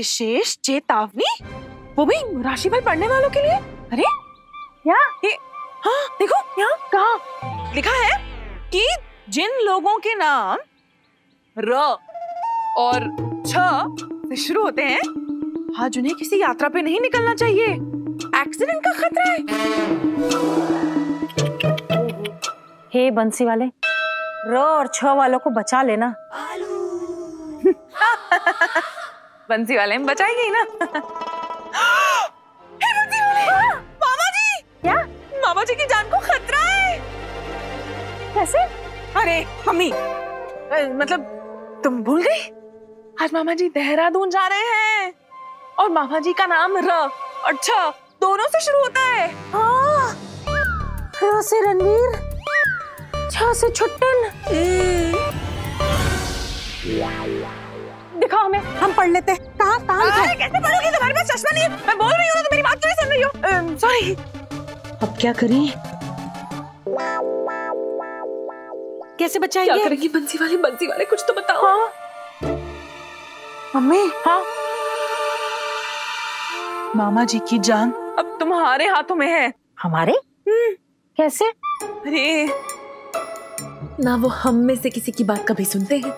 विशेष चेतावनी, वो भी राशिफल पढ़ने वालों के लिए। अरे यहाँ, हाँ देखो यहाँ कहाँ लिखा है कि जिन लोगों के नाम र और छ से शुरू होते हैं, आज उन्हें किसी यात्रा पे नहीं निकलना चाहिए, एक्सीडेंट का खतरा है। हे बंसी वाले, र और छ वालों को बचा लेना। बंसी वाले हम बचाएंगे ही ना। हे बंसी वाले, मामा जी, क्या मामा जी की जान को खतरा है? कैसे? अरे मम्मी, मतलब तुम भूल गई, आज मामा जी देहरादून जा रहे हैं और मामा जी का नाम र और छ दोनों से शुरू होता है। हाँ, र से रणवीर, छ से छुट्टन। दिखाओ हमें, हम पढ़ लेते हैं। कहाँ कैसे पढ़ोगे, तुम्हारे पास चश्मा नहीं है? मैं बोल रही हूँ तो मेरी बात तो नहीं सुन रही हो। सॉरी, अब क्या करें, कैसे बचाएंगे? क्या करेगी बंसी वाले कुछ तो बताओ। हाँ? मम्मी, हाँ? मामा जी की जान अब तुम्हारे हाथों में है। हमारे? कैसे? अरे ना वो हम में से किसी की बात कभी सुनते हैं,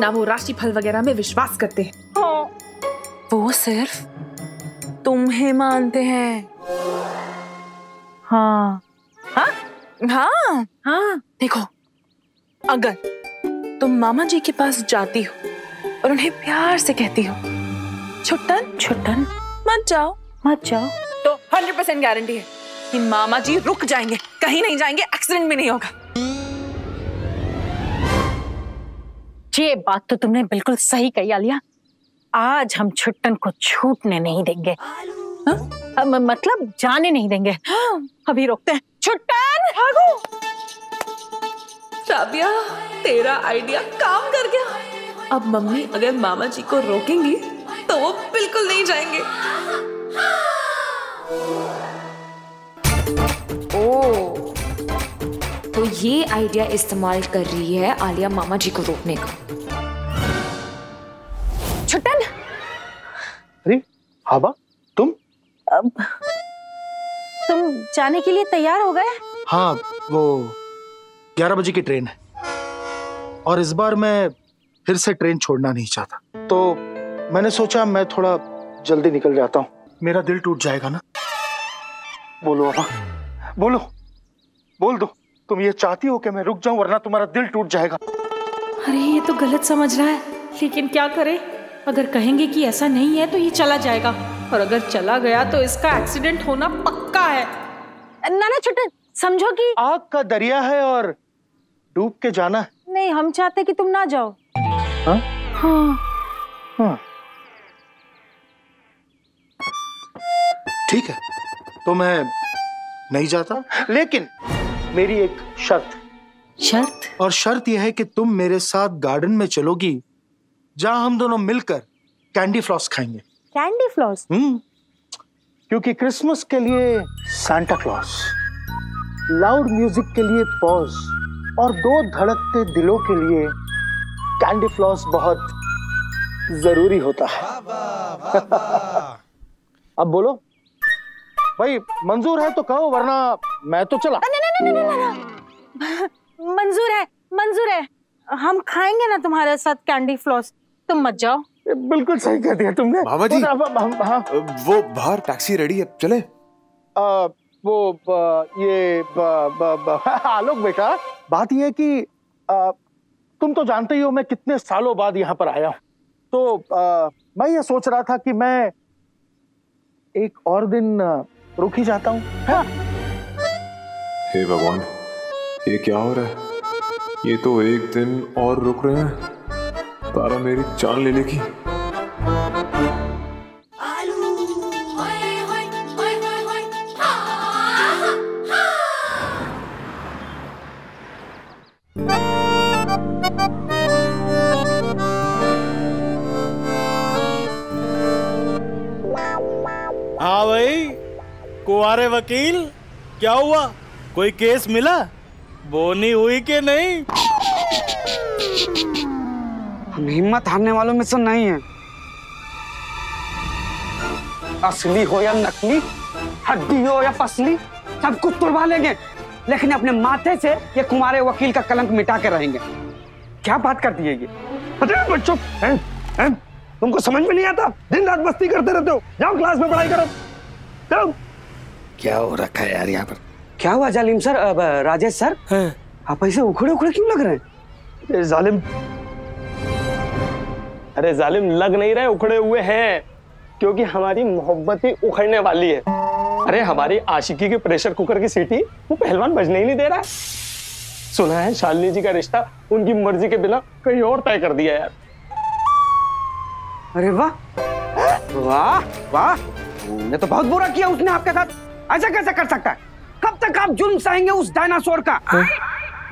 ना वो राशिफल वगैरह में विश्वास करते हैं। हाँ। वो सिर्फ तुम्हें मानते हैं। हाँ हाँ हाँ हाँ, देखो अगर तुम मामा जी के पास जाती हो और उन्हें प्यार से कहती हो छुट्टन छुट्टन मत जाओ, तो 100% गारंटी है कि मामा जी रुक जाएंगे, कहीं नहीं जाएंगे, एक्सीडेंट भी नहीं होगा। ये बात तो तुमने बिल्कुल सही कही आलिया, आज हम छुट्टन को छूटने नहीं देंगे। हाँ? मतलब जाने नहीं देंगे। हाँ। अभी रोकते हैं। छुट्टन भागो। राबिया, तेरा आइडिया काम कर गया। अब मम्मी अगर मामा जी को रोकेंगी तो वो बिल्कुल नहीं जाएंगे। ओ, तो ये आइडिया इस्तेमाल कर रही है आलिया मामा जी को रोकने का। छुट्टन। अरे हाबा, तुम जाने के लिए तैयार हो गए? हाँ, वो 11 बजे की ट्रेन है और इस बार मैं फिर से ट्रेन छोड़ना नहीं चाहता, तो मैंने सोचा मैं थोड़ा जल्दी निकल जाता हूँ। मेरा दिल टूट जाएगा ना। बोलो अबा, बोलो, बोल दो तुम ये चाहती हो कि मैं रुक जाऊं, वरना तुम्हारा दिल टूट जाएगा। अरे ये तो गलत समझ रहा है, लेकिन क्या करें, अगर कहेंगे कि ऐसा नहीं है तो ये चला जाएगा, और अगर चला गया तो इसका एक्सीडेंट होना पक्का है। नाना छुट्टन, समझो कि आग का दरिया है और डूब के जाना है। नहीं, हम चाहते कि तुम ना जाओ। हाँ? हाँ। हाँ। ठीक है, तो मैं नहीं जाता, लेकिन मेरी एक शर्त। शर्त? और शर्त यह है कि तुम मेरे साथ गार्डन में चलोगी, जहां हम दोनों मिलकर कैंडी फ्लॉस खाएंगे। Candy floss? क्योंकि क्रिसमस के लिए सांता क्लॉस, लाउड म्यूजिक के लिए पॉज, और दो धड़कते दिलों के लिए कैंडी फ्लॉस बहुत जरूरी होता है। अब बोलो भाई, मंजूर है तो कहो, वरना मैं तो चला। मंजूर है, मंजूर है, हम खाएंगे ना तुम्हारे साथ कैंडी फ्लॉस, तुम मत जाओ। बिल्कुल सही कह दिया तुमने मामा जी। वो बाहर टैक्सी रेडी है, चले। वो आलोक बेटा, बात यह है कि तुम तो जानते ही हो मैं कितने सालों बाद यहाँ पर आया हूँ, तो मैं ये सोच रहा था कि मैं एक और दिन रुक ही जाता हूँ। हे भगवान, ये क्या हो रहा है? ये तो एक दिन और रुक रहे हैं। तारा मेरी जान ले लेगी। हाँ भाई, कुंवारे वकील, क्या हुआ, कोई केस मिला? बोनी हुई कि नहीं? हम हिम्मत हारने वालों में से नहीं है। असली हो या नकली, हड्डी हो या पसली, सब कुछ तुड़वा लेंगे, लेकिन अपने माथे से ये कुमारे वकील का कलंक मिटा के रहेंगे। क्या बात कर दी है ये? अरे बच्चों, तुमको समझ में नहीं आता? दिन रात मस्ती करते रहते हो। जाओ क्लास में पढ़ाई करो। जाओ। क्या हो रखा है यार यहाँ पर? क्या हुआ जालिम सर? राजेश सर, आप ऐसे उखड़े उखड़े क्यों लग रहे हैं? जालिम, अरे जालिम लग नहीं रहे, उखड़े हुए हैं, क्योंकि हमारी मोहब्बत ही उखड़ने वाली है। अरे हमारी आशिकी के प्रेशर कुकर की सीटी वो पहलवान बजने ही नहीं दे रहा। सुना है शालिनी जी का रिश्ता उनकी मर्जी के बिना कहीं और तय कर दिया यार। अरे वाह वाह वाह, तुमने तो बहुत बुरा किया उसने आपके साथ। ऐसा कैसे कर सकता है? कब तक आप जुल्म सहेंगे उस डायनासोर का?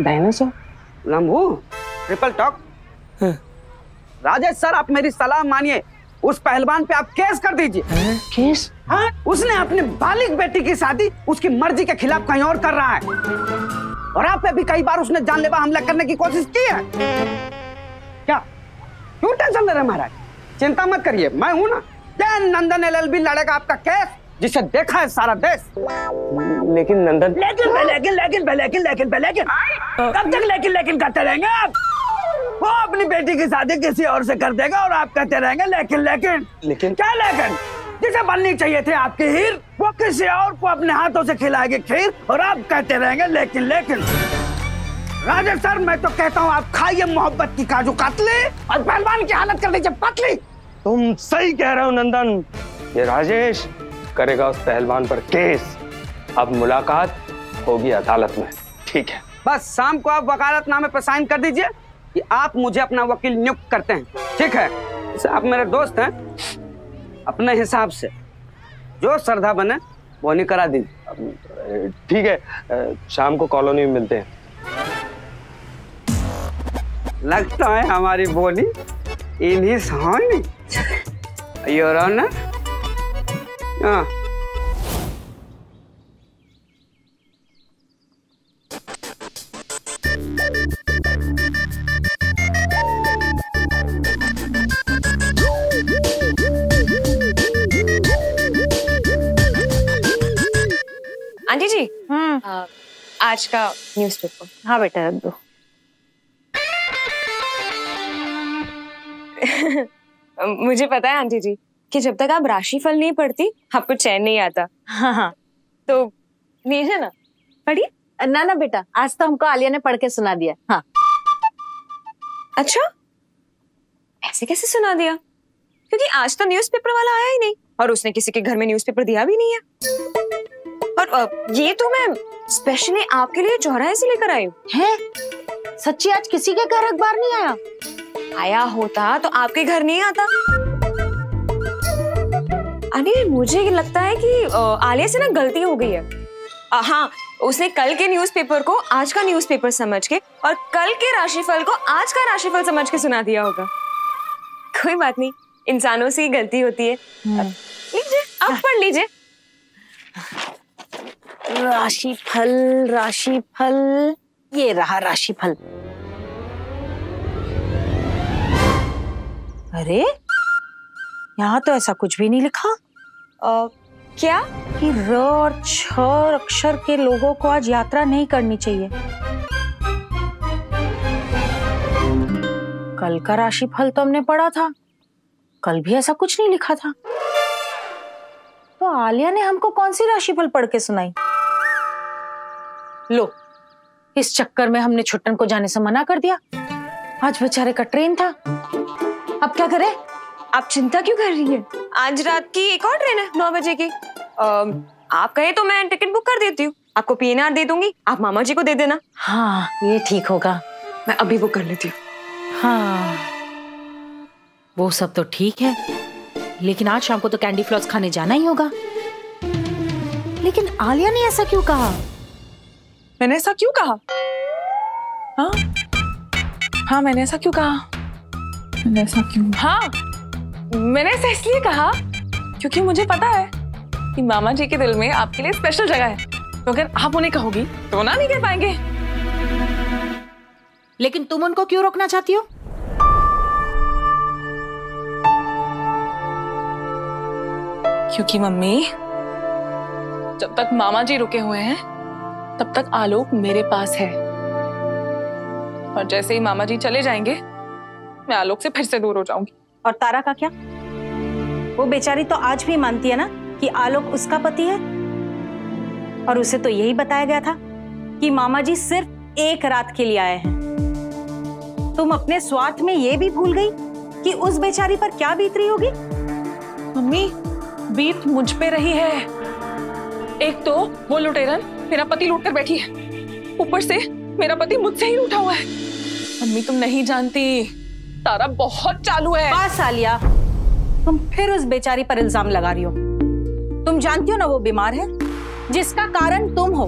डायनासोर लम्बू ट्रिपल टॉक। राजेश सर, आप मेरी सलाह मानिए, उस पहलवान पे आप केस कर दीजिए। केस? हाँ, उसने अपनी बालिग बेटी की शादी उसकी मर्जी के खिलाफ कहीं और कर रहा है, और आप पे भी कई बार उसने जानलेवा हमला करने की कोशिश की है। क्या क्यों टेंशन ले रहे महाराज? चिंता मत करिए, मैं हूँ ना। जय नंदन LLB लड़ेगा आपका केस, जिसे देखा है सारा देश। लेकिन नंदन, लेकिन लेकिन लेकिन लेकिन लेकिन लेकिन कब तक लेकिन करते रहेंगे आप? वो अपनी बेटी की शादी किसी और से कर देगा और आप कहते रहेंगे लेकिन लेकिन लेकिन क्या लेकिन? जिसे बननी चाहिए थे आपकी हीर, वो किसी और को अपने हाथों से खिलाएगी खीर, और आप कहते रहेंगे लेकिन लेकिन। राजेश सर, मैं तो कहता हूँ आप खाइए मोहब्बत की काजू कातली और पहलवान की हालत कर दीजिए पतली। तुम सही कह रहे हो नंदन, ये राजेश करेगा उस पहलवान पर केस। अब मुलाकात होगी अदालत में, ठीक है? बस शाम को आप वकालतनामे पर साइन कर दीजिए कि आप मुझे अपना वकील नियुक्त करते हैं, ठीक है? आप मेरे दोस्त हैं, अपने हिसाब से जो श्रद्धा बने वो नहीं करा दी, ठीक है? शाम को कॉलोनी में मिलते हैं। लगता है हमारी बोली इन्हीं ना। हाँ, आंटी जी। आज का न्यूज़पेपर। हाँ बेटा, रख दो। मुझे पता है आंटी जी कि जब तक आप राशिफल नहीं पढ़ती आपको चैन नहीं आता। हाँ हाँ, तो लीजिए ना, पढ़ी ना। ना बेटा, आज तो हमको आलिया ने पढ़ के सुना दिया। हाँ, अच्छा, ऐसे कैसे सुना दिया? क्योंकि आज तो न्यूज़पेपर वाला आया ही नहीं, और उसने किसी के घर में न्यूज़पेपर दिया भी नहीं है, और ये तो मैं स्पेशली आपके लिए चौराहे से लेकर आई हूँ। है सच्ची? आज किसी के घर अखबार नहीं आया? आया होता तो आपके घर नहीं आता। अरे मुझे लगता है कि आलिया से ना गलती हो गई है। हाँ, उसने कल के न्यूज़पेपर को आज का न्यूज़पेपर समझ के, और कल के राशिफल को आज का राशिफल समझ के सुना दिया होगा। कोई बात नहीं, इंसानों से ही गलती होती है। लीजिए, अब पढ़ लीजिए। राशिफल, राशिफल, ये रहा राशिफल। अरे यहाँ तो ऐसा कुछ भी नहीं लिखा। क्या कि र और छ अक्षर के लोगों को आज यात्रा नहीं करनी चाहिए। कल का राशिफल तो हमने पढ़ा था, कल भी ऐसा कुछ नहीं लिखा था, तो आलिया ने हमको कौन सी राशिफल पढ़ के सुनाई? लो, इस चक्कर में हमने छुट्टन को जाने से मना कर दिया। आज बेचारे का ट्रेन था, अब क्या करें? आप चिंता क्यों कर रही है? आज रात की एक और ट्रेन है 9 बजे की। आप कहे तो मैं टिकट बुक कर देती हूँ, आपको PNR दे दूंगी, आप मामा जी को दे देना। हाँ, ये ठीक होगा। मैं अभी बुक कर लेती हूँ। हाँ, वो सब तो ठीक है, लेकिन आज शाम को तो कैंडी फ्लॉस खाने जाना ही होगा। लेकिन आलिया ने ऐसा क्यों कहा? मैंने ऐसा क्यों कहा? हाँ हाँ, मैंने ऐसा क्यों कहा? मैंने ऐसा क्यों? हाँ, मैंने ऐसा इसलिए कहा क्योंकि मुझे पता है कि मामा जी के दिल में आपके लिए स्पेशल जगह है, तो अगर आप उन्हें कहोगी तो वो ना नहीं कह पाएंगे। लेकिन तुम उनको क्यों रोकना चाहती हो? क्योंकि मम्मी, जब तक मामा जी रुके हुए हैं तब तक आलोक मेरे पास है, और जैसे ही मामा जी चले जाएंगे मैं आलोक से फिर से दूर हो जाऊंगी। और तारा का क्या? वो बेचारी तो आज भी मानती है ना कि आलोक उसका पति है, और उसे तो यही बताया गया था कि मामा जी सिर्फ एक रात के लिए आए हैं। तुम अपने स्वार्थ में ये भी भूल गई कि उस बेचारी पर क्या बीत रही होगी। मम्मी, बीत मुझ पे रही है। एक तो वो लुटेरन मेरा पति लूट कर बैठी है, ऊपर से मेरा पति मुझसे ही उठा हुआ है। मम्मी तुम नहीं जानती, तारा बहुत चालू है। बस आलिया, तुम फिर उस बेचारी पर इल्जाम लगा रही हो। तुम जानती हो ना वो बीमार है, जिसका कारण तुम हो।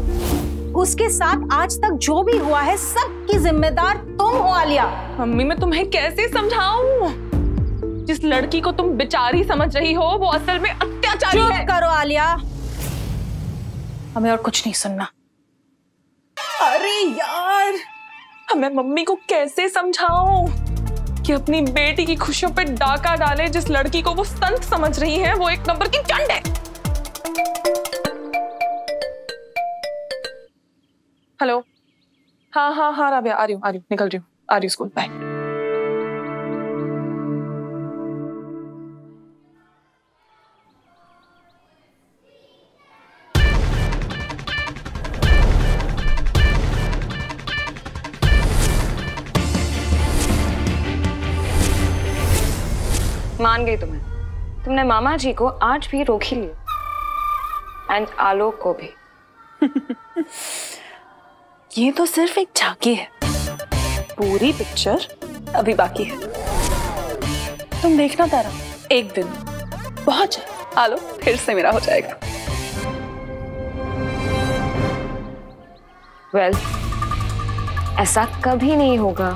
उसके साथ आज तक जो भी हुआ है सबकी जिम्मेदार तुम हो आलिया। मम्मी मैं तुम्हें कैसे समझाऊं? जिस लड़की को तुम बेचारी समझ रही हो वो असल में अत्याचारी है। चुप करो आलिया, हमें और कुछ नहीं सुनना। अरे यार, हमें मम्मी को कैसे समझाऊं कि अपनी बेटी की खुशियों पे डाका डाले। जिस लड़की को वो संत समझ रही है वो एक नंबर की चंड है। हेलो, हाँ हाँ हाँ राबिया, आ रही हूँ, निकल रही हूँ, आ रही हूँ स्कूल, बाय। मान गई तुम्हें, तुमने मामा जी को आज भी रोक ही लिया, एंड आलोक को भी। ये तो सिर्फ एक झांकी है, पूरी पिक्चर अभी बाकी है। तुम देखना तारा, एक दिन बहुत आलोक फिर से मेरा हो जाएगा। वेल, ऐसा कभी नहीं होगा,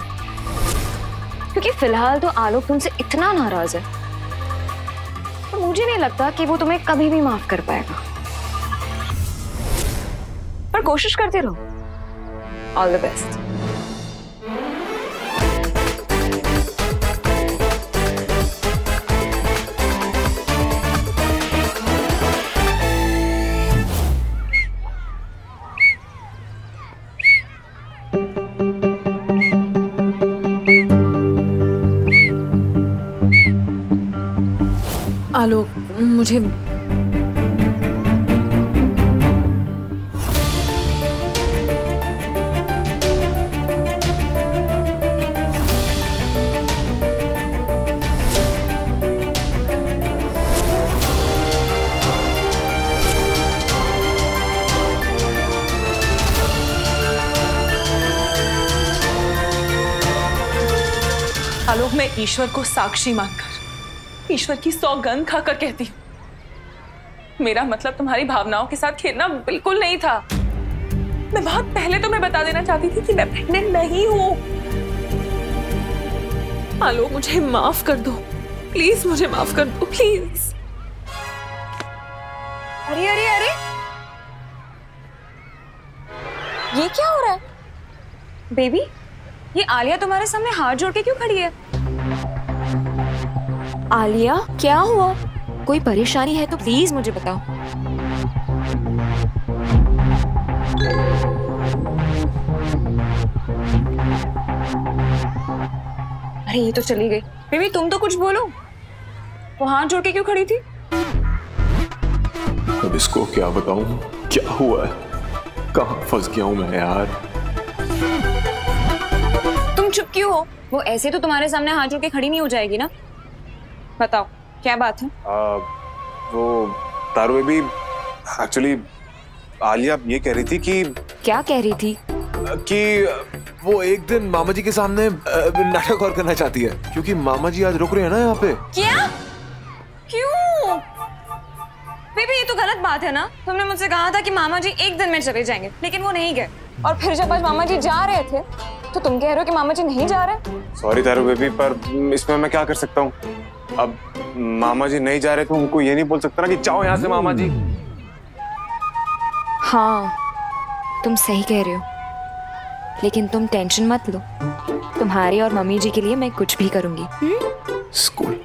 क्योंकि फिलहाल तो आलोक तुमसे इतना नाराज है, तो मुझे नहीं लगता कि वो तुम्हें कभी भी माफ कर पाएगा। पर कोशिश करते रहो। All the best. आलोक, मुझे आलोक, मैं ईश्वर को साक्षी मानकर, ईश्वर की सौगंध खाकर कहती हूँ, मेरा मतलब तुम्हारी भावनाओं के साथ खेलना बिल्कुल नहीं था। मैं बहुत पहले तुम्हें बता देना चाहती थी कि मैं प्रेग्नेंट नहीं हूँ। आलोक मुझे माफ कर दो, प्लीज मुझे माफ कर दो, प्लीज। अरे अरे अरे, ये क्या हो रहा है? बेबी, ये आलिया तुम्हारे सामने हाथ जोड़ के क्यों खड़ी है? आलिया, क्या हुआ? कोई परेशानी है तो प्लीज मुझे बताओ। अरे ये तो चली गई। बेबी तुम तो कुछ बोलो, वो हाथ जोड़ के क्यों खड़ी थी? अब इसको क्या बताऊं? क्या हुआ है? कहाँ फंस गया हूं मैं यार? तुम चुप क्यों हो? वो ऐसे तो तुम्हारे सामने हाथ जोड़ के खड़ी नहीं हो जाएगी ना। बताओ क्या बात है? वो तारो भी एक्चुअली आलिया ये कह रही थी कि क्या कह रही थी कि वो एक दिन मामा जी के सामने नाटक और करना चाहती है, क्योंकि मामा जी आज रुक रहे हैं ना यहाँ पे। क्या? क्यों? बेबी ये तो गलत बात है ना। तुमने मुझसे कहा था कि मामा जी एक दिन में चले जाएंगे, लेकिन वो नहीं गए, और फिर जब आज मामा जी जा रहे थे तो तुम कह रहे हो कि मामा जी नहीं जा रहे। सॉरी तारो बेबी, पर इसमें मैं क्या कर सकता हूँ? अब मामा जी नहीं जा रहे तो उनको ये नहीं बोल सकता ना कि जाओ यहाँ से मामा जी। हाँ, तुम सही कह रहे हो, लेकिन तुम टेंशन मत लो, तुम्हारे और मम्मी जी के लिए मैं कुछ भी करूंगी। स्कूल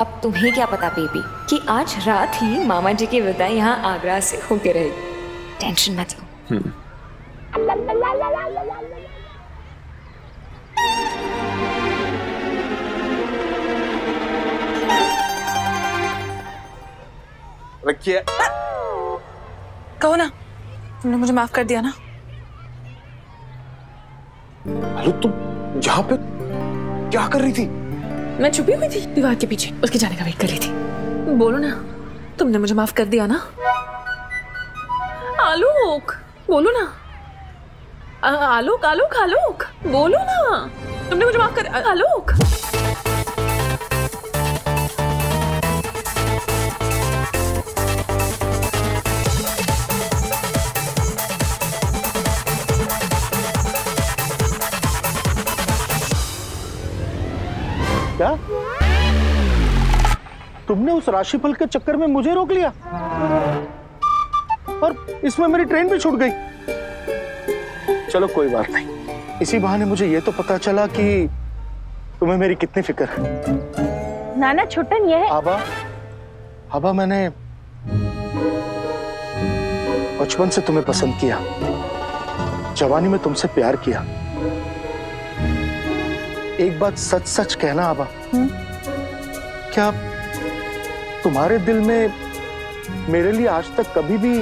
अब तुम्हें क्या पता बेबी कि आज रात ही मामा जी की विदा यहाँ आगरा से होके रहेगी। टेंशन मत लो। रखिए। कहो ना, तुमने मुझे माफ कर दिया ना? हेलो, तुम यहाँ पे क्या कर रही थी? मैं छुपी हुई थी दीवार के पीछे, उसके जाने का वेट कर रही थी। बोलो ना, तुमने मुझे माफ कर दिया ना? आलोक, बोलो ना। आलोक आलोक आलोक, बोलो ना, तुमने मुझे माफ कर। आलोक, क्या तुमने उस राशिफल के चक्कर में मुझे रोक लिया? और इसमें मेरी ट्रेन भी छूट गई। चलो कोई बात नहीं, इसी बहाने मुझे ये तो पता चला कि तुम्हें मेरी कितनी फिक्र है। नाना छुट्टन, ये है आबा, मैंने बचपन से तुम्हें पसंद किया, जवानी में तुमसे प्यार किया। एक बात सच सच कहना आबा, क्या तुम्हारे दिल में मेरे लिए आज तक कभी भी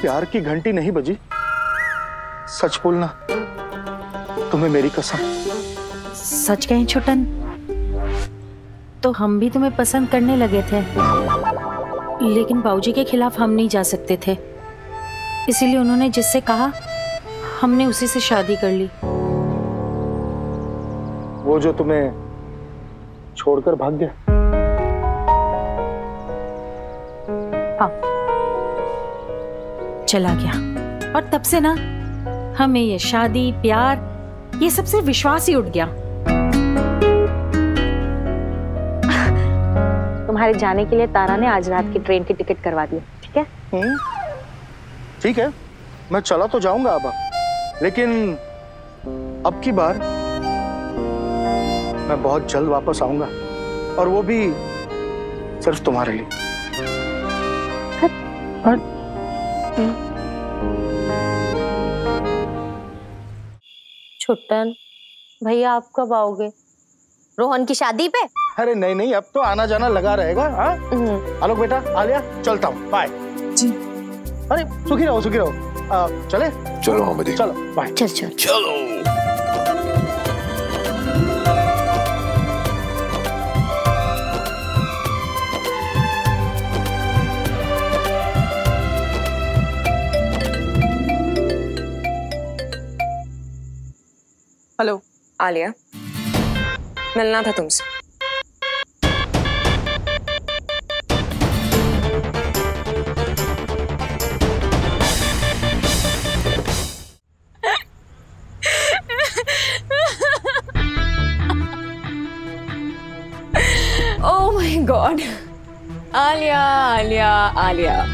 प्यार की घंटी नहीं बजी? सच बोलना, तुम्हें मेरी कसम। सच कहें छुट्टन, तो हम भी तुम्हें पसंद करने लगे थे, लेकिन बाबूजी के खिलाफ हम नहीं जा सकते थे, इसीलिए उन्होंने जिससे कहा हमने उसी से शादी कर ली। वो जो तुम्हें छोड़कर भाग गया? हाँ, चला गया। और तब से ना हमें ये शादी, प्यार, ये सबसे विश्वास ही उठ गया। तुम्हारे जाने के लिए तारा ने आज रात की ट्रेन की टिकट करवा दी। ठीक है? ठीक है, मैं चला तो जाऊंगा आबा, लेकिन अब की बार मैं बहुत जल्द वापस आऊंगा, और वो भी सिर्फ तुम्हारे लिए। छुट्टन भैया, आप कब आओगे? रोहन की शादी पे? अरे नहीं, अब तो आना जाना लगा रहेगा। हाँ, आलोक बेटा, आलिया, चलता हूँ, बाय। अरे सुखी रहो। चले? चलो बाय। चलो। हेलो आलिया, मिलना था तुमसे। Oh my god, Alia Alia Alia.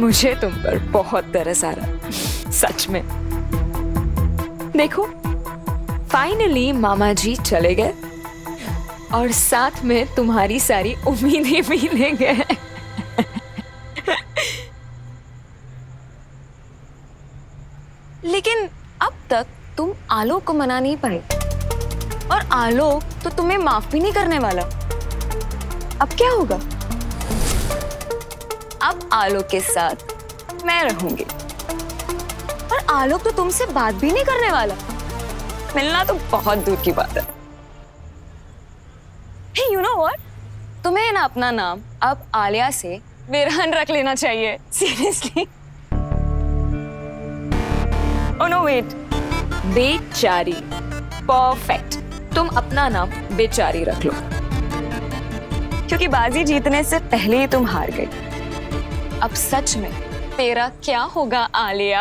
मुझे तुम पर बहुत तरस आ रहा, सच में। देखो, फाइनली मामा जी चले गए और साथ में तुम्हारी सारी उम्मीदें भी ले गए। लेकिन अब तक तुम आलोक को मना नहीं पाए, और आलोक तो तुम्हें माफ भी नहीं करने वाला। अब क्या होगा? अब आलोक के साथ मैं रहूंगी, और आलोक तो तुमसे बात भी नहीं करने वाला। मिलना तो बहुत दूर की बात है। Hey, you know what? तुम्हें ना अपना नाम अब आलिया से विरहन रख लेना चाहिए, सीरियसली। Oh no, wait. बेचारी, परफेक्ट। तुम अपना नाम बेचारी रख लो, क्योंकि बाजी जीतने से पहले ही तुम हार गई। अब सच में तेरा क्या होगा Alia?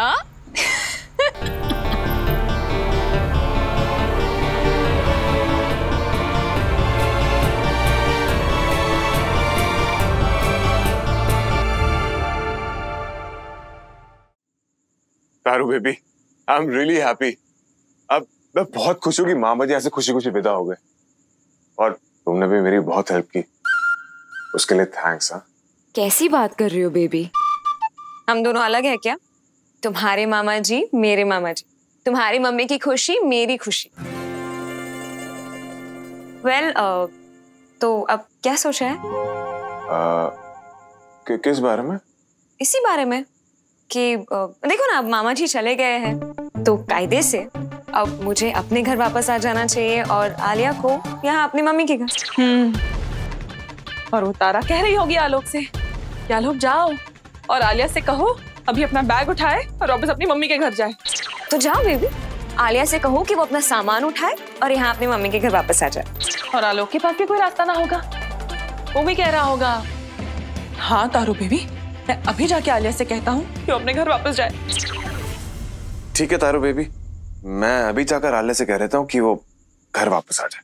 Taru baby, I am really happy. अब मैं बहुत खुश हूँ कि मामा जी ऐसे खुशी खुशी विदा हो गए और तुमने भी मेरी बहुत हेल्प की, उसके लिए थैंक्स। हाँ, कैसी बात कर रही हो बेबी, हम दोनों अलग है क्या? तुम्हारे मामा जी मेरे मामा जी, तुम्हारी मम्मी की खुशी मेरी खुशी। वेल तो अब क्या सोचा है? किस बारे में? इसी बारे में कि देखो ना अब मामा जी चले गए हैं तो कायदे से अब मुझे अपने घर वापस आ जाना चाहिए और आलिया को यहाँ अपनी मम्मी के घर। और वो तारा कह रही होगी आलोक से कि आलोक जाओ और आलिया से कहो अभी अपना बैग उठाए और वापस अपनी मम्मी के घर जाए। तो जाओ बेबी, आलिया से कहो कि वो अपना सामान उठाए और यहाँ अपनी मम्मी के घर वापस आ जाए। और आलोक के पास भी कोई रास्ता ना होगा, वो भी कह रहा होगा। हाँ तारू बेबी, मैं अभी जाके आलिया से कहता हूँ कि वो अपने घर वापस जाए। ठीक है तारू बेबी, मैं अभी जाकर आलिया से कह रहता हूँ कि वो घर वापस आ जाए।